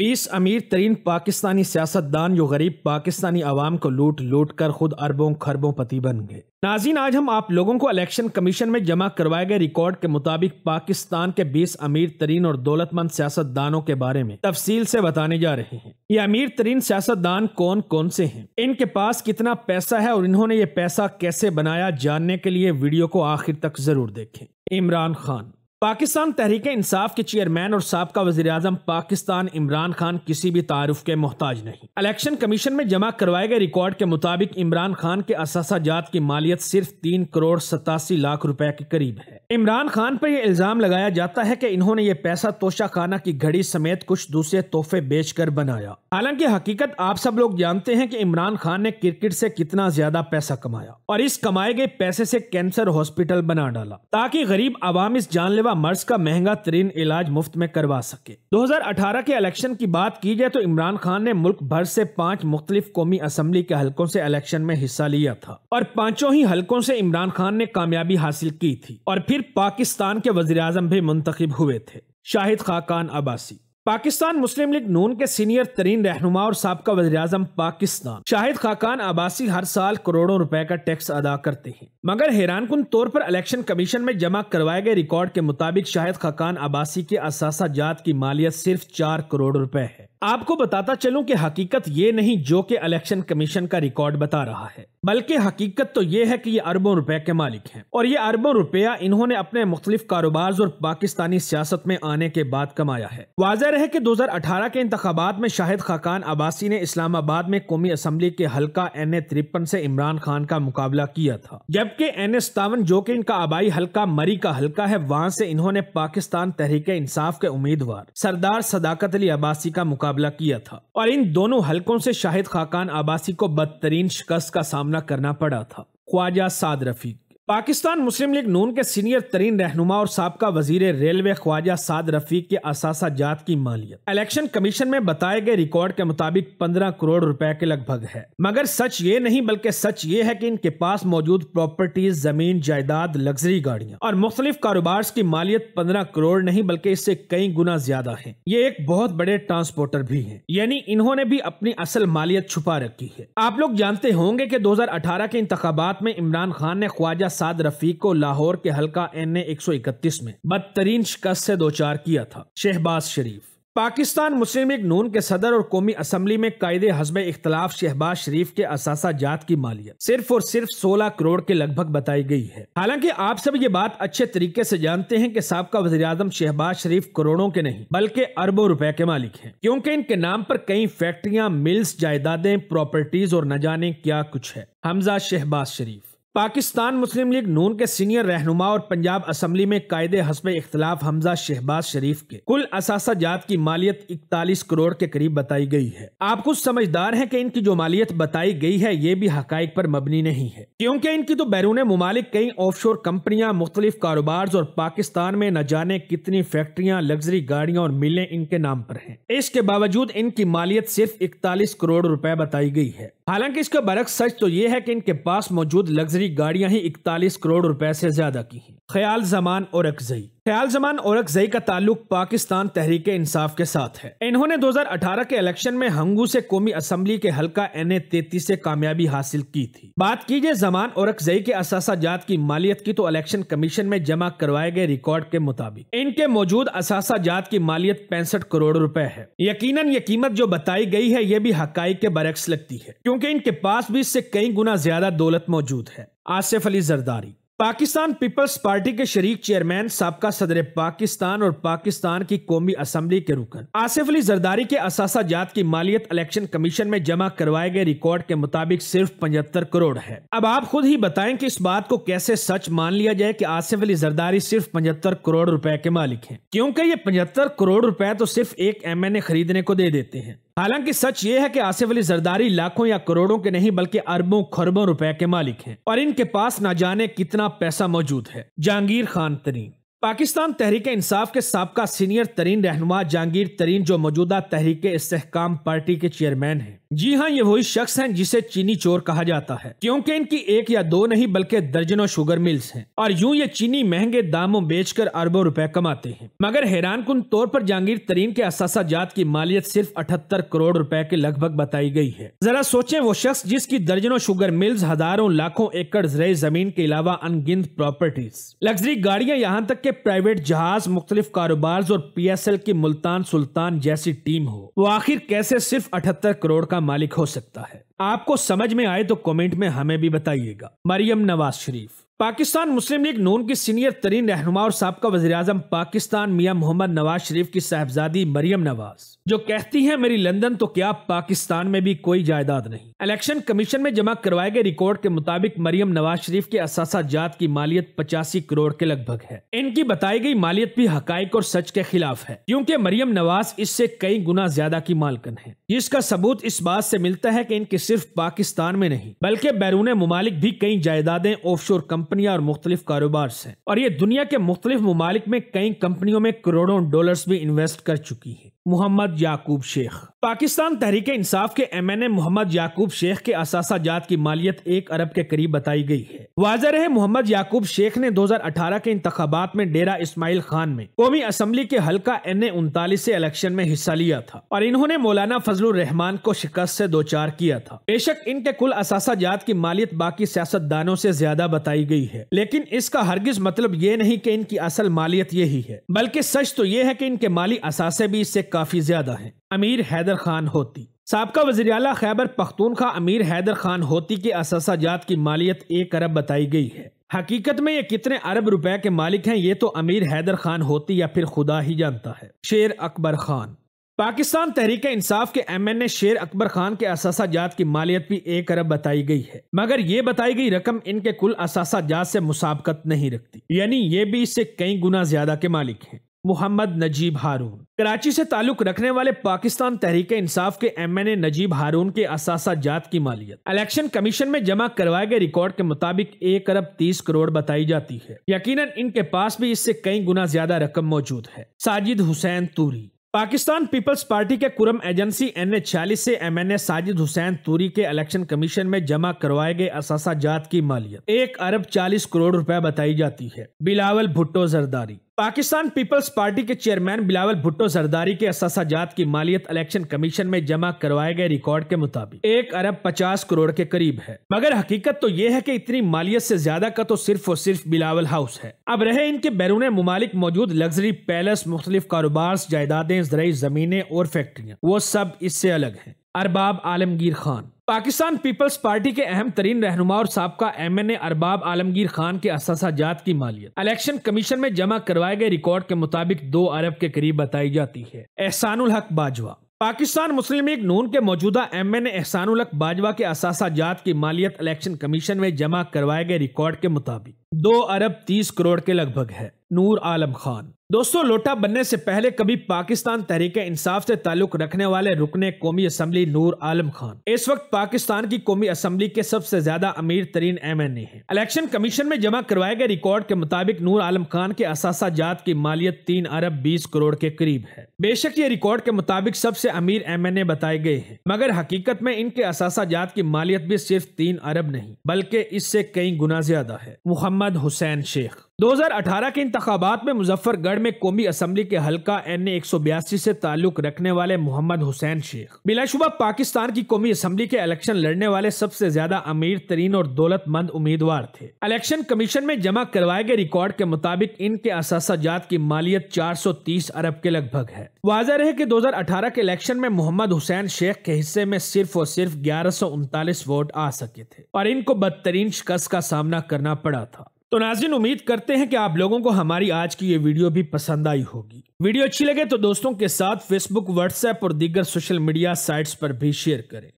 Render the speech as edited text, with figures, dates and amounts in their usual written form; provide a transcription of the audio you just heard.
20 अमीर तरीन पाकिस्तानी सियासतदान जो गरीब पाकिस्तानी आवाम को लूट लूट कर खुद अरबों खरबों पति बन गए। नाज़रीन, आज हम आप लोगों को इलेक्शन कमीशन में जमा करवाए गए रिकॉर्ड के मुताबिक पाकिस्तान के 20 अमीर तरीन और दौलतमंद सियासतदानों के बारे में तफसील से बताने जा रहे हैं। ये अमीर तरीन सियासतदान कौन कौन से हैं, इनके पास कितना पैसा है और इन्होंने ये पैसा कैसे बनाया, जानने के लिए वीडियो को आखिर तक जरूर देखें। इमरान खान। पाकिस्तान तहरीक इंसाफ के चेयरमैन और साबका वज़ीर-ए-आज़म पाकिस्तान इमरान खान किसी भी तारुफ के मोहताज नहीं। इलेक्शन कमीशन में जमा करवाए गए रिकॉर्ड के मुताबिक इमरान खान के असासाजात की मालियत सिर्फ 3 करोड़ 87 लाख रुपए के करीब है। इमरान खान पर यह इल्जाम लगाया जाता है कि इन्होंने ये पैसा तोशाखाना की घड़ी समेत कुछ दूसरे तोहफे बेचकर बनाया। हालांकि हकीकत आप सब लोग जानते हैं कि इमरान खान ने क्रिकेट से कितना ज्यादा पैसा कमाया और इस कमाए गए पैसे से कैंसर हॉस्पिटल बना डाला ताकि गरीब आवाम इस जानलेवा मर्ज का महंगा तरीन इलाज मुफ्त में करवा सके। 2018 के इलेक्शन की बात की जाए तो इमरान खान ने मुल्क भर से 5 मुख्तलिफ कौमी असम्बली के हल्कों से इलेक्शन में हिस्सा लिया था और 5 ही हल्कों से इमरान खान ने कामयाबी हासिल की थी और फिर पाकिस्तान के वज़ीर-ए-आज़म भी मुंतखब हुए थे। शाहिद खाकान अब्बासी। पाकिस्तान मुस्लिम लीग नून के सीनियर तरीन रहनुमा और साबका वज़ीर-ए-आज़म पाकिस्तान शाहिद खाकान अब्बासी हर साल करोड़ों रुपए का टैक्स अदा करते हैं, मगर हैरानकुन तौर पर इलेक्शन कमीशन में जमा करवाए गए रिकॉर्ड के मुताबिक शाहिद खाकान अब्बासी के असासाजात की मालियत सिर्फ 4 करोड़ रुपए है। आपको बताता चलूं कि हकीकत ये नहीं जो कि इलेक्शन कमीशन का रिकॉर्ड बता रहा है, बल्कि हकीकत तो ये है कि ये अरबों रुपए के मालिक हैं और ये अरबों रुपया इन्होंने अपने मुख्तलिफ कारोबार और पाकिस्तानी सियासत में आने के बाद कमाया है। वाजह रहे कि 2018 के इंतखाबात में शाहिद खाकान अब्बासी ने इस्लामाबाद में कौमी असम्बली के हल्का NA 53 से इमरान खान का मुकाबला किया था, जबकि NA 57 जो कि इनका आबाई हल्का मरी का हल्का है, वहाँ से इन्होंने पाकिस्तान तहरीके इंसाफ के उम्मीदवार सरदार सदाकत अली अब्बासी का मुकाबला किया था और इन दोनों हलकों से शाहिद खाकान अब्बासी को बदतरीन शिकस्त का सामना करना पड़ा था। ख्वाजा साद रफीक। पाकिस्तान मुस्लिम लीग नून के सीनियर तरीन रहनुमा और साबका वजीर रेलवे ख्वाजा साद रफीक के असासाजात की मालियत इलेक्शन कमीशन में बताए गए रिकॉर्ड के मुताबिक 15 करोड़ रुपए के लगभग है, मगर सच ये नहीं बल्कि सच ये है कि इनके पास मौजूद प्रॉपर्टीज, जमीन, जायदाद, लग्जरी गाड़ियां और मुख्तलिफ कारोबार की मालियत 15 करोड़ नहीं बल्कि इससे कई गुना ज्यादा है। ये एक बहुत बड़े ट्रांसपोर्टर भी है, यानी इन्होंने भी अपनी असल मालियत छुपा रखी है। आप लोग जानते होंगे की 2018 के इंतखाबात में इमरान खान ने ख्वाजा साद रफीक को लाहौर के हल्का NA 131 में बदतरीन शिकस्त से दोचार किया था। शहबाज शरीफ। पाकिस्तान मुस्लिम लीग नून के सदर और कौमी असम्बली में कायदे हस्ब इख्तलाफ शहबाज शरीफ के असासाजात की मालियत सिर्फ और सिर्फ 16 करोड़ के लगभग बताई गई है। हालांकि आप सब ये बात अच्छे तरीके से जानते हैं कि साबका वज़ीर-ए-आज़म शहबाज शरीफ करोड़ों के नहीं बल्कि अरबों रुपए के मालिक हैं, क्योंकि इनके नाम पर कई फैक्ट्रियाँ, मिल्स, जायदादें, प्रॉपर्टीज और न जाने क्या कुछ है। हमजा शहबाज शरीफ। पाकिस्तान मुस्लिम लीग नून के सीनियर रहनुमा और पंजाब असम्बली में कायदे हस्ब इख्तलाफ हमजा शहबाज शरीफ के कुल असासाजात की मालियत 41 करोड़ के करीब बताई गई है। आप कुछ समझदार हैं कि इनकी जो मालियत बताई गई है ये भी हकाइक पर मबनी नहीं है, क्योंकि इनकी तो बैरून ममालिक कई ऑफशोर कंपनियां, मुख्तलिफ कारोबार और पाकिस्तान में न जाने कितनी फैक्ट्रियां, लग्जरी गाड़ियां और मिलें इनके नाम पर है। इसके बावजूद इनकी मालियत सिर्फ 41 करोड़ रुपए बताई गई है। हालांकि इसका बरक्स सच तो ये है कि इनके पास मौजूद लग्जरी गाड़ियां ही 41 करोड़ रुपए से ज्यादा की हैं। ख्याल जमान ओरकज़ई। ख्याल जमान औरकज़ई का ताल्लुक पाकिस्तान तहरीक इंसाफ के साथ है। इन्होंने 2018 के इलेक्शन में हंगू से कौमी असम्बली के हल्का NA 33 से कामयाबी हासिल की थी। बात की जाए जमान औरकज़ई के असासाजात की मालियत की तो इलेक्शन कमीशन में जमा करवाए गए रिकॉर्ड के मुताबिक इनके मौजूद असासाजात की मालियत 65 करोड़ रुपए है। यकीनन ये कीमत जो बताई गई है ये भी हकाइक के बरक्स लगती है, क्योंकि इनके पास भी इससे कई गुना ज्यादा दौलत मौजूद है। आसिफ अली जरदारी। पाकिस्तान पीपल्स पार्टी के शरीक चेयरमैन, साबका सदर पाकिस्तान और पाकिस्तान की कौमी असम्बली के रुकन आसिफ अली जरदारी के असासाजात की मालियत इलेक्शन कमीशन में जमा करवाए गए रिकॉर्ड के मुताबिक सिर्फ 75 करोड़ है। अब आप खुद ही बताएं कि इस बात को कैसे सच मान लिया जाए कि आसिफ अली जरदारी सिर्फ 75 करोड़ रुपए के मालिक है, क्योंकि ये 75 करोड़ रुपए तो सिर्फ एक MNA खरीदने को दे देते हैं। हालांकि सच ये है कि आसिफ अली जरदारी लाखों या करोड़ों के नहीं बल्कि अरबों खरबों रुपए के मालिक हैं और इनके पास ना जाने कितना पैसा मौजूद है। जहांगीर खान तरीन। पाकिस्तान तहरीक इंसाफ के साबका सीनियर तरीन रहनुमा जहांगीर तरीन जो मौजूदा तहरीक इस्तेहकाम पार्टी के चेयरमैन हैं। जी हाँ, ये वही शख्स हैं जिसे चीनी चोर कहा जाता है, क्योंकि इनकी एक या दो नहीं बल्कि दर्जनों शुगर मिल्स हैं और यूं ये चीनी महंगे दामों बेचकर अरबों रुपए कमाते हैं। मगर हैरानकुन तौर पर जहांगीर तरीन के असासाजात की मालियत सिर्फ 78 करोड़ रुपए के लगभग बताई गई है। जरा सोचें, वो शख्स जिसकी दर्जनों शुगर मिल्स, हजारों लाखों एकड़ ज़राई जमीन के अलावा अनगिनत प्रॉपर्टीज, लग्जरी गाड़ियाँ, यहाँ तक के प्राइवेट जहाज, मुख्तलिफ कारोबार और PSL की मुल्तान सुल्तान जैसी टीम हो, वो आखिर कैसे सिर्फ 78 करोड़ का मालिक हो सकता है? आपको समझ में आए तो कमेंट में हमें भी बताइएगा। मरियम नवाज शरीफ पाकिस्तान मुस्लिम लीग नून की सीनियर तरीन रहनुमा और साबका वज़ीर-ए-आज़म पाकिस्तान मियां मोहम्मद नवाज शरीफ की साहबजादी मरियम नवाज, जो कहती हैं मेरी लंदन तो क्या पाकिस्तान में भी कोई जायदाद नहीं। इलेक्शन कमीशन में जमा करवाए गए रिकॉर्ड के मुताबिक मरियम नवाज शरीफ के असासाजात की मालियत 85 करोड़ के लगभग है। इनकी बताई गई मालियत भी हकाइक और सच के खिलाफ है, क्योंकि मरियम नवाज इससे कई गुना ज्यादा की मालकन है, जिसका सबूत इस बात से मिलता है कि इनकी सिर्फ पाकिस्तान में नहीं बल्कि बैरून मुमालिक भी कई जायदादें, ऑफशोर कंपनियां और मुख्तलिफ कारोबार हैं, और ये दुनिया के मुख्तलिफ मुमालिक में कई कंपनियों में करोड़ों डॉलर्स भी इन्वेस्ट कर चुकी है। मोहम्मद याकूब शेख पाकिस्तान तहरीक इंसाफ के MNA मोहम्मद याकूब शेख के असासाजात की मालियत 1 अरब के करीब बताई गई है। वाज़ह रहे, मोहम्मद याकूब शेख ने 2018 के इंतखाबात में डेरा इस्माइल खान में कौमी असम्बली के हल्का NA 39 से इलेक्शन में हिस्सा लिया था और इन्होंने मौलाना फजलुर रहमान को शिकस्त से 2-4 किया था। बेशक इनके कुल असासाजात की मालियत बाकी सियासतदानों से ज्यादा बताई गई है, लेकिन इसका हरगिज मतलब ये नहीं कि इनकी असल मालियत यही है, बल्कि सच तो ये है कि इनके माली असासे भी इससे काफी ज्यादा है। अमीर हैदर खान होती साबका वज़ीर-ए-आला खैबर पख्तूनख्वा अमीर हैदर खान होती के असासाजात की मालियत 1 अरब बताई गई है। हकीकत में ये कितने अरब रुपए के मालिक हैं ये तो अमीर हैदर खान होती या फिर खुदा ही जानता है। शेर अकबर खान पाकिस्तान तहरीक इंसाफ के MNA शेर अकबर खान के असासाजात की मालियत भी 1 अरब बताई गई है, मगर ये बताई गई रकम इनके कुल असासाजात से मुसाबकत नहीं रखती, यानी ये भी इससे कई गुना ज्यादा के मालिक हैं। मोहम्मद नजीब हारून कराची से ताल्लुक रखने वाले पाकिस्तान तहरीक इंसाफ के MNA नजीब हारून के असासाजात की मालियत इलेक्शन कमीशन में जमा करवाए गए रिकॉर्ड के मुताबिक 1 अरब 30 करोड़ बताई जाती है। यकीनन इनके पास भी इससे कई गुना ज्यादा रकम मौजूद है। साजिद हुसैन तूरी पाकिस्तान पीपल्स पार्टी के कुरम एजेंसी NA 46 से MNA साजिद हुसैन तूरी के इलेक्शन कमीशन में जमा करवाए गए असासाजात की मालियत 1 अरब 40 करोड़ रुपए बताई जाती है। बिलावल भुट्टो जरदारी पाकिस्तान पीपल्स पार्टी के चेयरमैन बिलावल भुट्टो जरदारी के असासाजात की मालियत इलेक्शन कमीशन में जमा करवाए गए रिकॉर्ड के मुताबिक 1 अरब 50 करोड़ के करीब है, मगर हकीकत तो ये है कि इतनी मालियत से ज्यादा का तो सिर्फ और सिर्फ बिलावल हाउस है। अब रहे इनके बैरून मुमालिक मौजूद लग्जरी पैलेस, मुख्तलिफ कारोबार, जायदादें, ज़राई ज़मीनें और फैक्ट्रियाँ, वो सब इससे अलग है। अरबाब आलमगीर खान पाकिस्तान पीपल्स पार्टी के अहम तरीन रहनुमा और साबका MNA अरबाब आलमगीर खान के असासाजात की मालियत इलेक्शन कमीशन में जमा करवाए गए रिकॉर्ड के मुताबिक 2 अरब के करीब बताई जाती है। एहसानुल हक बाजवा पाकिस्तान मुस्लिम लीग नून के मौजूदा MNA एहसानुल हक बाजवा के असासाजात की मालियत इलेक्शन कमीशन में जमा करवाए गए रिकॉर्ड के मुताबिक 2 अरब 30 करोड़ के लगभग है। नूर आलम खान दोस्तों, लोटा बनने से पहले कभी पाकिस्तान तहरीक इंसाफ से ताल्लुक रखने वाले रुकने कौमी असम्बली नूर आलम खान इस वक्त पाकिस्तान की कौमी असम्बली के सबसे ज्यादा अमीर तरीन MNA है। इलेक्शन कमीशन में जमा करवाए गए रिकॉर्ड के मुताबिक नूर आलम खान के असासाजात की मालियत 3 अरब 20 करोड़ के करीब है। बेशक ये रिकॉर्ड के मुताबिक सबसे अमीर MNA बताए गए हैं, मगर हकीकत में इनके असासाजात की मालियत भी सिर्फ 3 अरब नहीं बल्कि इससे कई गुना ज्यादा है। मुहम्मद हुसैन शेख 2018 के इंतखाबात में मुजफ्फरगढ़ में कौमी असम्बली के हल्का NA 182 से ताल्लुक रखने वाले मोहम्मद हुसैन शेख बिलाशुबा पाकिस्तान की कौमी असम्बली के इलेक्शन लड़ने वाले सबसे ज्यादा अमीर तरीन और दौलतमंद उम्मीदवार थे। इलेक्शन कमीशन में जमा करवाए गए रिकॉर्ड के मुताबिक इनके असासाजात की मालियत 430 अरब के लगभग है। वाज़ह रहे कि 2018 के इलेक्शन में मोहम्मद हुसैन शेख के हिस्से में सिर्फ और सिर्फ 1139 वोट आ सके थे और इनको बदतरीन शिकस्त का सामना करना पड़ा था। तो नाज़रीन, उम्मीद करते हैं कि आप लोगों को हमारी आज की ये वीडियो भी पसंद आई होगी। वीडियो अच्छी लगे तो दोस्तों के साथ फेसबुक, व्हाट्सएप और दीगर सोशल मीडिया साइट्स पर भी शेयर करें।